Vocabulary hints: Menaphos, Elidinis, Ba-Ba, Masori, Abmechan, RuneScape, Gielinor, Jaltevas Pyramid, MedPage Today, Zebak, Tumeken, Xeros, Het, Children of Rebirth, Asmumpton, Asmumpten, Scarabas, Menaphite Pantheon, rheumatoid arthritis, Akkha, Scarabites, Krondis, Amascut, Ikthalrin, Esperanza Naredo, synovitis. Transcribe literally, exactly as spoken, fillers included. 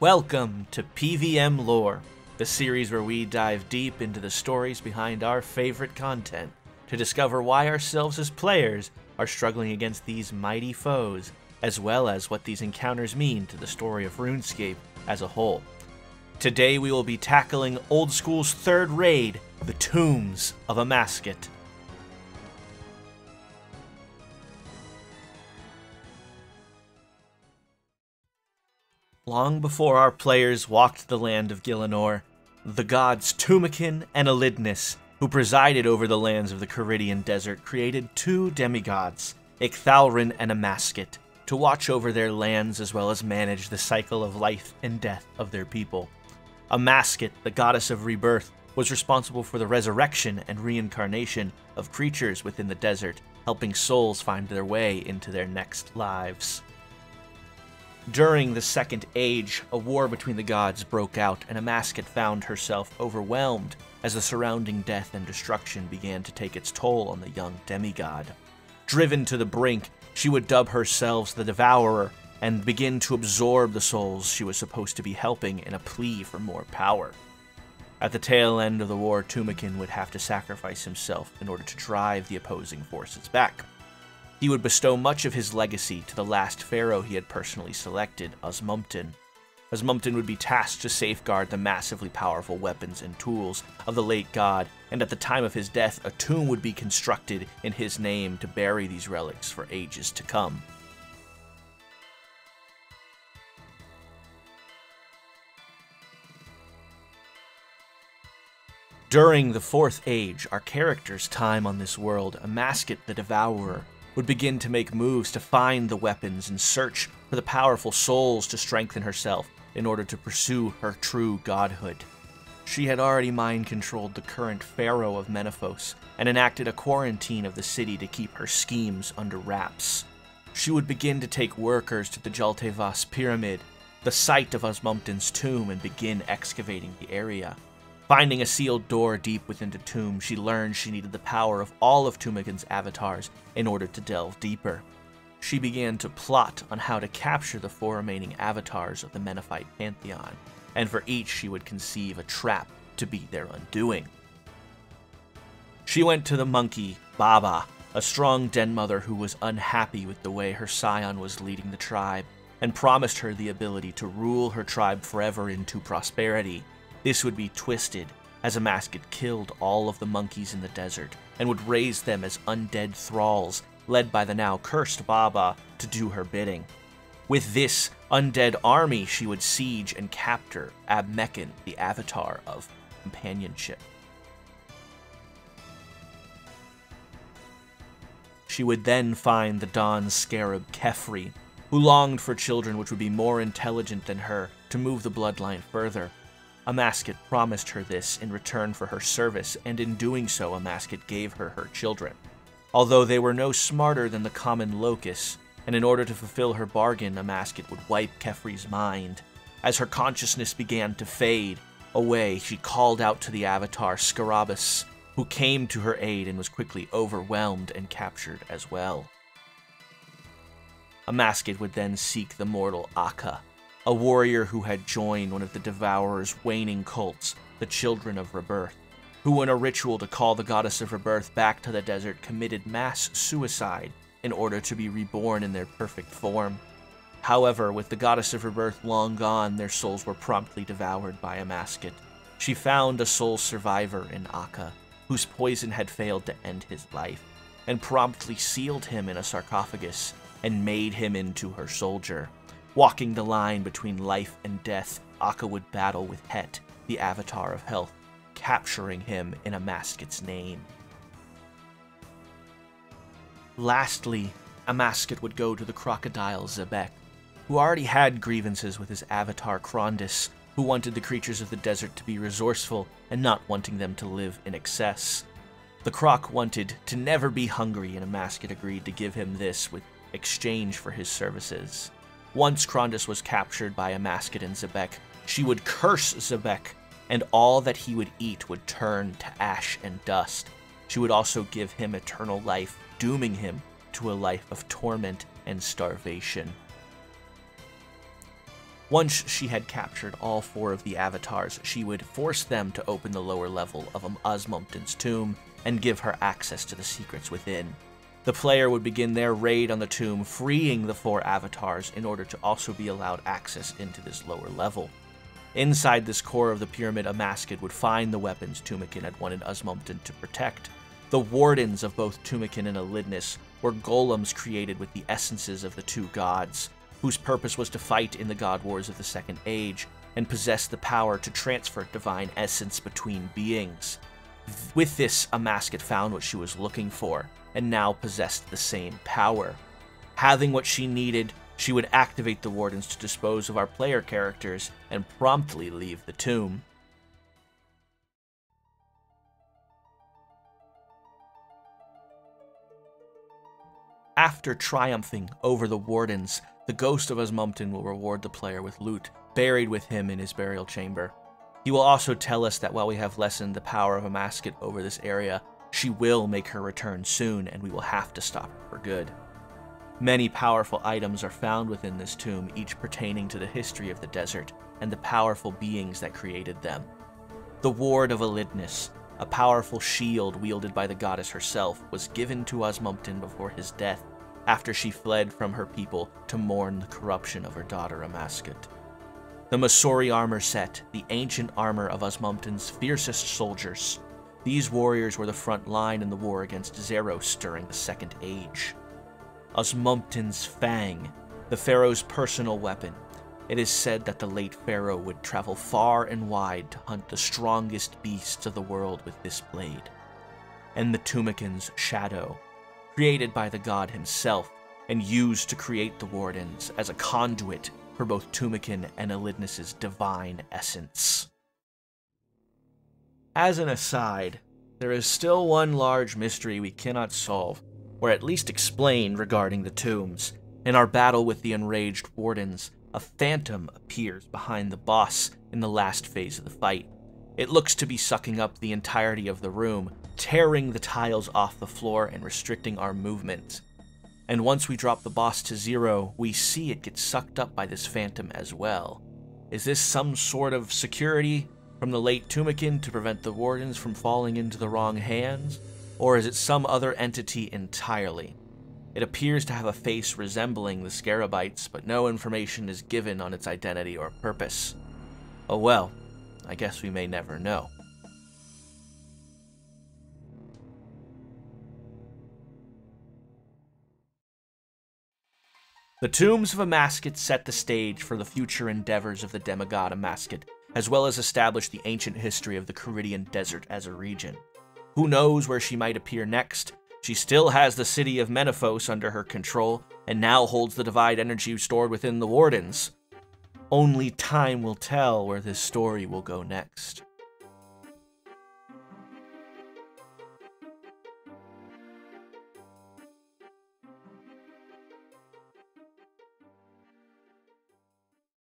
Welcome to P V M Lore, the series where we dive deep into the stories behind our favorite content to discover why ourselves as players are struggling against these mighty foes, as well as what these encounters mean to the story of RuneScape as a whole. Today we will be tackling Old School's third raid, the Tombs of Amascut. Long before our players walked the land of Gielinor, the gods Tumeken and Elidinis, who presided over the lands of the Kharidian Desert, created two demigods, Ikthalrin and Amascut, to watch over their lands as well as manage the cycle of life and death of their people. Amascut, the goddess of rebirth, was responsible for the resurrection and reincarnation of creatures within the desert, helping souls find their way into their next lives. During the Second Age, a war between the gods broke out, and Amascut found herself overwhelmed as the surrounding death and destruction began to take its toll on the young demigod. Driven to the brink, she would dub herself the Devourer and begin to absorb the souls she was supposed to be helping in a plea for more power. At the tail end of the war, Tumeken would have to sacrifice himself in order to drive the opposing forces back. He would bestow much of his legacy to the last pharaoh he had personally selected, Asmumpton. Asmumpton would be tasked to safeguard the massively powerful weapons and tools of the late god, and at the time of his death, a tomb would be constructed in his name to bury these relics for ages to come. During the Fourth Age, our character's time on this world, Amascut the Devourer would begin to make moves to find the weapons and search for the powerful souls to strengthen herself in order to pursue her true godhood. She had already mind-controlled the current pharaoh of Menaphos and enacted a quarantine of the city to keep her schemes under wraps. She would begin to take workers to the Jaltevas Pyramid, the site of Asmumpden's tomb, and begin excavating the area. Finding a sealed door deep within the tomb, she learned she needed the power of all of Tumeken's avatars in order to delve deeper. She began to plot on how to capture the four remaining avatars of the Menaphite Pantheon, and for each she would conceive a trap to be their undoing. She went to the monkey, Ba-Ba, a strong den mother who was unhappy with the way her scion was leading the tribe, and promised her the ability to rule her tribe forever into prosperity. This would be twisted, as Amascut killed all of the monkeys in the desert and would raise them as undead thralls, led by the now-cursed Ba-Ba to do her bidding. With this undead army, she would siege and capture Abmechan, the avatar of companionship. She would then find the Dawn Scarab Kephri, who longed for children which would be more intelligent than her to move the bloodline further. Amascut promised her this in return for her service, and in doing so, Amascut gave her her children. Although they were no smarter than the common locusts, and in order to fulfill her bargain, Amascut would wipe Kephri's mind. As her consciousness began to fade away, she called out to the avatar Scarabas, who came to her aid and was quickly overwhelmed and captured as well. Amascut would then seek the mortal Akkha, a warrior who had joined one of the Devourer's waning cults, the Children of Rebirth, who in a ritual to call the goddess of rebirth back to the desert committed mass suicide in order to be reborn in their perfect form. However, with the goddess of rebirth long gone, their souls were promptly devoured by Amascut. She found a sole survivor in Akkha, whose poison had failed to end his life, and promptly sealed him in a sarcophagus and made him into her soldier. Walking the line between life and death, Akkha would battle with Het, the avatar of health, capturing him in Amascut's name. Lastly, Amascut would go to the crocodile Zebak, who already had grievances with his avatar Krondis, who wanted the creatures of the desert to be resourceful and not wanting them to live in excess. The croc wanted to never be hungry, and Amascut agreed to give him this with exchange for his services. Once Krondis was captured by Amascut and Zebak, she would curse Zebak, and all that he would eat would turn to ash and dust. She would also give him eternal life, dooming him to a life of torment and starvation. Once she had captured all four of the avatars, she would force them to open the lower level of Asmumpton's tomb and give her access to the secrets within. The player would begin their raid on the tomb, freeing the four avatars in order to also be allowed access into this lower level. Inside this core of the pyramid, Amascut would find the weapons Tumeken had wanted Asmumpten to protect. The wardens of both Tumeken and Elidinis were golems created with the essences of the two gods, whose purpose was to fight in the god wars of the Second Age and possess the power to transfer divine essence between beings. With this, Amascut found what she was looking for, and now possessed the same power. Having what she needed, she would activate the wardens to dispose of our player characters and promptly leave the tomb. After triumphing over the wardens, the ghost of Asmumpten will reward the player with loot buried with him in his burial chamber. He will also tell us that while we have lessened the power of Amascut over this area, she will make her return soon, and we will have to stop her for good. Many powerful items are found within this tomb, each pertaining to the history of the desert and the powerful beings that created them. The Ward of Elidinis, a powerful shield wielded by the goddess herself, was given to Asmumpten before his death, after she fled from her people to mourn the corruption of her daughter Amascut. The Masori armor set, the ancient armor of Asmumpton's fiercest soldiers. These warriors were the front line in the war against Xeros during the Second Age. Asmumpton's fang, the pharaoh's personal weapon. It is said that the late pharaoh would travel far and wide to hunt the strongest beasts of the world with this blade. And the Tumeken's shadow, created by the god himself and used to create the wardens as a conduit for both Tumeken and Elidinis's divine essence. As an aside, there is still one large mystery we cannot solve, or at least explain, regarding the tombs. In our battle with the enraged wardens, a phantom appears behind the boss in the last phase of the fight. It looks to be sucking up the entirety of the room, tearing the tiles off the floor and restricting our movement. And once we drop the boss to zero, we see it get sucked up by this phantom as well. Is this some sort of security from the late Tumeken to prevent the wardens from falling into the wrong hands? Or is it some other entity entirely? It appears to have a face resembling the Scarabites, but no information is given on its identity or purpose. Oh well, I guess we may never know. The tombs of Amascut set the stage for the future endeavors of the demigod Amascut, as well as establish the ancient history of the Kharidian Desert as a region. Who knows where she might appear next? She still has the city of Menaphos under her control, and now holds the divine energy stored within the wardens. Only time will tell where this story will go next.